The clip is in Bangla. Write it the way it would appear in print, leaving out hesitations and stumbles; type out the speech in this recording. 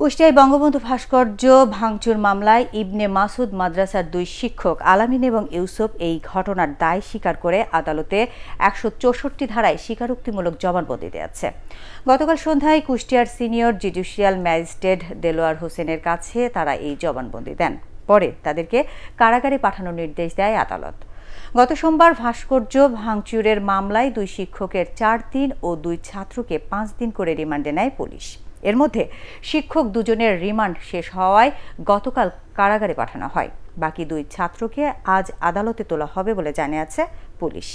কুষ্টিয়ায় বঙ্গবন্ধু ভাস্কর্য ভাঙচুর মামলায় ইবনে মাসুদ মাদ্রাসার দুই শিক্ষক আলামিন এবং ইউসুফ এই ঘটনার দায় স্বীকার করে আদালতে ১৬৪ ধারায় স্বীকারোক্তিমূলক জবানবন্দি দিয়েছে। গতকাল সন্ধ্যায় কুষ্টিয়ার সিনিয়র জুডিশিয়াল ম্যাজিস্ট্রেট দেলোয়ার হোসেনের কাছে তারা এই জবানবন্দি দেন। পরে তাদেরকে কারাগারে পাঠানোর নির্দেশ দেয় আদালত। গত সোমবার ভাস্কর্য ভাঙচুরের মামলায় দুই শিক্ষকের ৪ দিন ও দুই ছাত্রকে ৫ দিন করে রিমান্ডে নেয় পুলিশ। এর মধ্যে শিক্ষক দুজনের রিমান্ড শেষ হওয়ায় গতকাল কারাগারে পাঠানো হয়। বাকি দুই ছাত্রকে আজ আদালতে তোলা হবে বলে জানিয়েছে পুলিশ।